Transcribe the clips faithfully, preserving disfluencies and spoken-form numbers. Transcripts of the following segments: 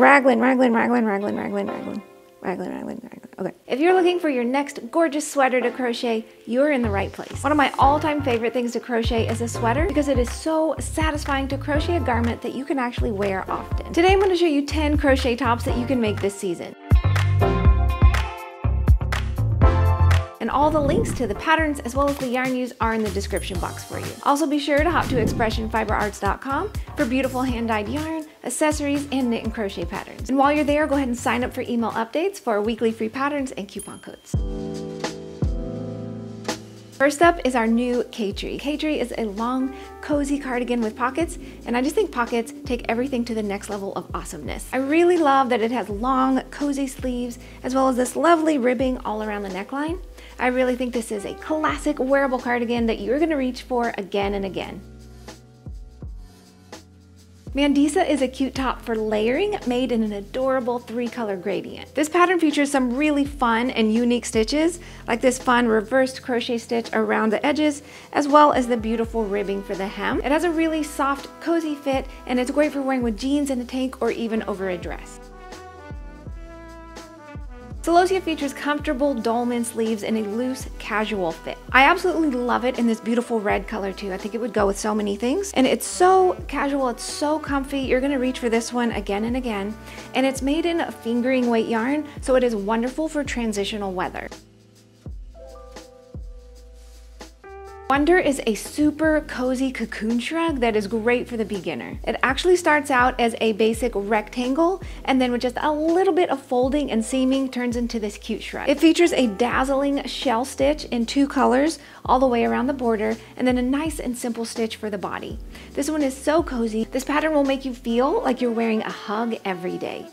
Raglan, raglan, raglan, raglan, raglan, raglan. Raglan, raglan, raglan. Okay. If you're looking for your next gorgeous sweater to crochet, you're in the right place. One of my all-time favorite things to crochet is a sweater because it is so satisfying to crochet a garment that you can actually wear often. Today I'm going to show you ten crochet tops that you can make this season. And all the links to the patterns as well as the yarn used are in the description box for you. Also be sure to hop to expression fiber arts dot com for beautiful hand-dyed yarn, accessories, and knit and crochet patterns. And while you're there, go ahead and sign up for email updates for weekly free patterns and coupon codes. First up is our new Caitri. Caitri is a long, cozy cardigan with pockets, and I just think pockets take everything to the next level of awesomeness. I really love that it has long, cozy sleeves, as well as this lovely ribbing all around the neckline. I really think this is a classic wearable cardigan that you're gonna reach for again and again. Mandisa is a cute top for layering made in an adorable three color gradient. This pattern features some really fun and unique stitches, like this fun reversed crochet stitch around the edges, as well as the beautiful ribbing for the hem. It has a really soft, cozy fit, and it's great for wearing with jeans and a tank or even over a dress. Celosia features comfortable dolman sleeves in a loose, casual fit. I absolutely love it in this beautiful red color too. I think it would go with so many things. And it's so casual, it's so comfy. You're gonna reach for this one again and again. And it's made in a fingering weight yarn, so it is wonderful for transitional weather. Wonder is a super cozy cocoon shrug that is great for the beginner. It actually starts out as a basic rectangle and then with just a little bit of folding and seaming turns into this cute shrug. It features a dazzling shell stitch in two colors all the way around the border and then a nice and simple stitch for the body. This one is so cozy. This pattern will make you feel like you're wearing a hug every day.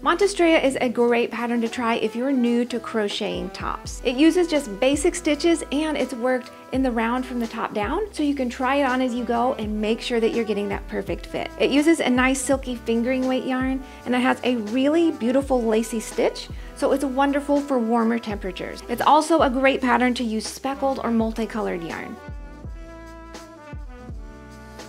Montastraea is a great pattern to try if you're new to crocheting tops. It uses just basic stitches and it's worked in the round from the top down, so you can try it on as you go and make sure that you're getting that perfect fit. It uses a nice silky fingering weight yarn and it has a really beautiful lacy stitch, so it's wonderful for warmer temperatures. It's also a great pattern to use speckled or multicolored yarn.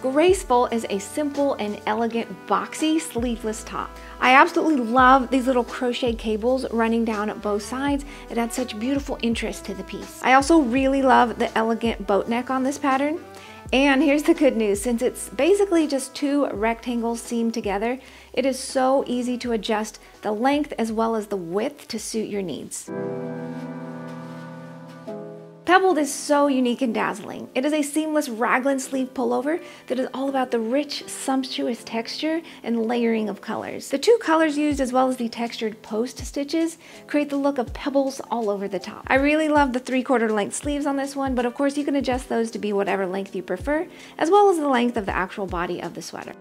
Graceful is a simple and elegant boxy sleeveless top. I absolutely love these little crochet cables running down at both sides. It adds such beautiful interest to the piece. I also really love the elegant boat neck on this pattern. And here's the good news, since it's basically just two rectangles seamed together, it is so easy to adjust the length as well as the width to suit your needs. Pebbled is so unique and dazzling. It is a seamless raglan sleeve pullover that is all about the rich, sumptuous texture and layering of colors. The two colors used as well as the textured post stitches create the look of pebbles all over the top. I really love the three-quarter length sleeves on this one, but of course you can adjust those to be whatever length you prefer, as well as the length of the actual body of the sweater.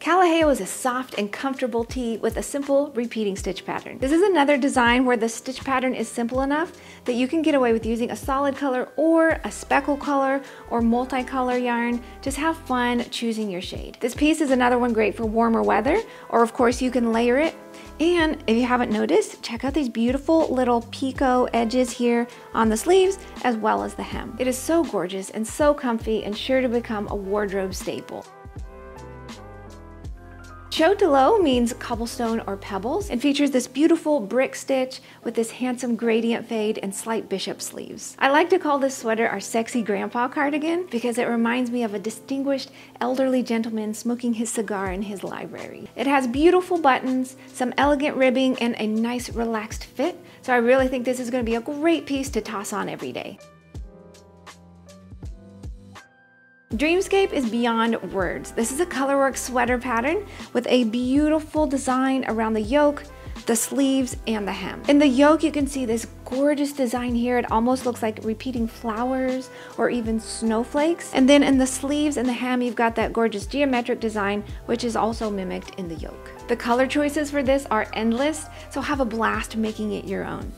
Kalaheo is a soft and comfortable tee with a simple repeating stitch pattern. This is another design where the stitch pattern is simple enough that you can get away with using a solid color or a speckle color or multicolor yarn. Just have fun choosing your shade. This piece is another one great for warmer weather, or of course you can layer it. And if you haven't noticed, check out these beautiful little picot edges here on the sleeves as well as the hem. It is so gorgeous and so comfy and sure to become a wardrobe staple. Ciottolo means cobblestone or pebbles and features this beautiful brick stitch with this handsome gradient fade and slight bishop sleeves. I like to call this sweater our sexy grandpa cardigan because it reminds me of a distinguished elderly gentleman smoking his cigar in his library. It has beautiful buttons, some elegant ribbing, and a nice relaxed fit, so I really think this is going to be a great piece to toss on every day. Dreamscape is beyond words. This is a colorwork sweater pattern with a beautiful design around the yoke, the sleeves, and the hem. In the yoke, you can see this gorgeous design here. It almost looks like repeating flowers or even snowflakes. And then in the sleeves and the hem, you've got that gorgeous geometric design, which is also mimicked in the yoke. The color choices for this are endless, so have a blast making it your own.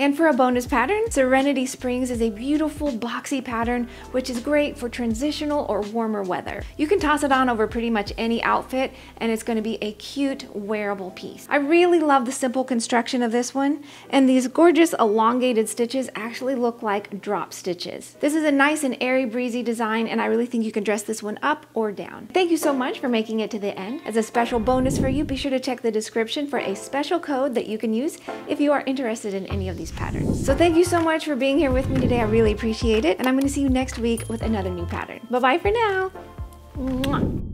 And for a bonus pattern, Serenity Springs is a beautiful boxy pattern, which is great for transitional or warmer weather. You can toss it on over pretty much any outfit, and it's gonna be a cute, wearable piece. I really love the simple construction of this one, and these gorgeous elongated stitches actually look like drop stitches. This is a nice and airy, breezy design, and I really think you can dress this one up or down. Thank you so much for making it to the end. As a special bonus for you, be sure to check the description for a special code that you can use if you are interested in any of these patterns. So thank you so much for being here with me today. I really appreciate it, and I'm gonna see you next week with another new pattern. Bye-bye for now. Mwah.